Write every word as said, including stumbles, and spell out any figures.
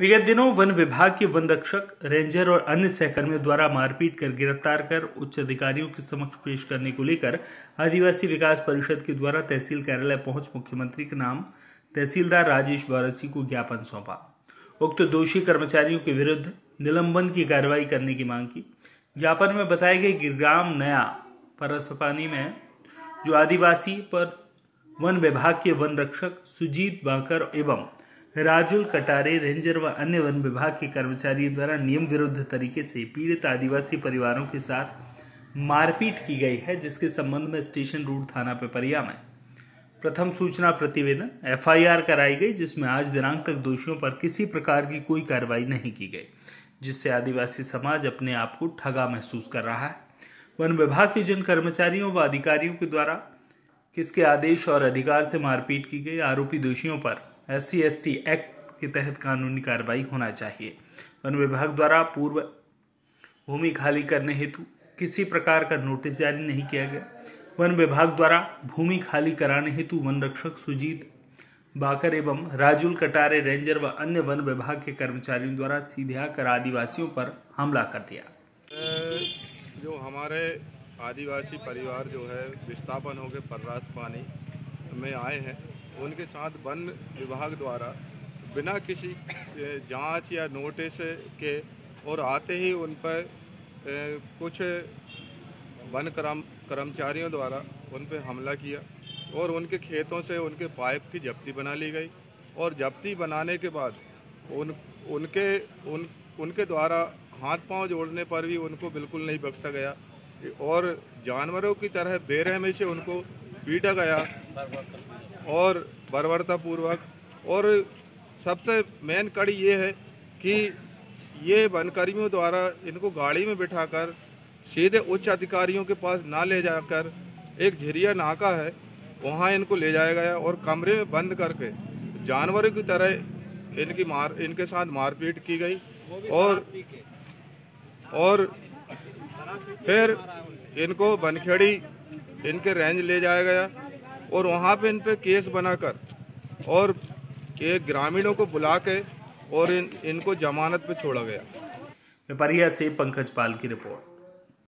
विगत दिनों वन विभाग के वन रक्षक, रेंजर और अन्य सहकर्मियों द्वारा मारपीट कर गिरफ्तार कर उच्च अधिकारियों के समक्ष पेश करने को लेकर आदिवासी विकास परिषद के द्वारा तहसील कार्यालय पहुंच मुख्यमंत्री के नाम तहसीलदार राजेश भारती को ज्ञापन सौंपा। उक्त दोषी कर्मचारियों के विरुद्ध निलंबन की कार्रवाई करने की मांग की। ज्ञापन में बताया गया कि ग्राम नया परसपानी में जो आदिवासी पर वन विभाग के वन रक्षक सुजीत बांकर एवं राजूल कटारे, रेंजर व अन्य वन विभाग के कर्मचारियों द्वारा नियम विरुद्ध तरीके से पीड़ित आदिवासी परिवारों के साथ मारपीट की गई है, जिसके संबंध में स्टेशन रोड थाना पिपरिया में प्रथम सूचना प्रतिवेदन एफ आई आर कराई गई, जिसमें आज दिनांक तक दोषियों पर किसी प्रकार की कोई कार्रवाई नहीं की गई, जिससे आदिवासी समाज अपने आप को ठगा महसूस कर रहा है। वन विभाग के जिन कर्मचारियों व अधिकारियों के द्वारा किसके आदेश और अधिकार से मारपीट की गई, आरोपी दोषियों पर S C S T act के तहत कानूनी कार्रवाई होना चाहिए। वन विभाग द्वारा पूर्व भूमि खाली करने हेतु किसी प्रकार का नोटिस जारी नहीं किया गया। वन विभाग द्वारा भूमि खाली कराने हेतु वन रक्षक सुजीत बाकर एवं राजूल कटारे, रेंजर व अन्य वन विभाग के कर्मचारियों द्वारा सीधे आकर आदिवासियों पर हमला कर दिया। जो हमारे आदिवासी परिवार जो है विस्थापन होकर पर्रास पानी में आए हैं, उनके साथ वन विभाग द्वारा बिना किसी जांच या नोटिस के और आते ही उन पर कुछ वन कर्म कर्मचारियों द्वारा उन पर हमला किया और उनके खेतों से उनके पाइप की जब्ती बना ली गई। और जब्ती बनाने के बाद उन उनके उन उनके द्वारा हाथ पांव जोड़ने पर भी उनको बिल्कुल नहीं बख्शा गया और जानवरों की तरह बेरहमी से उनको पीटा गया और बर्बरतापूर्वक। और सबसे मेन कड़ी ये है कि ये वनकर्मियों द्वारा इनको गाड़ी में बिठाकर सीधे उच्च अधिकारियों के पास ना ले जाकर एक झिरिया नाका है वहाँ इनको ले जाया गया और कमरे में बंद करके जानवरों की तरह इनकी मार इनके साथ मारपीट की गई। और और फिर इनको बनखेड़ी इनके रेंज ले जाया गया और वहाँ पे इन पे केस बनाकर और ये ग्रामीणों को बुला के और इन इनको जमानत पे छोड़ा गया। पिपरिया से पंकज पाल की रिपोर्ट।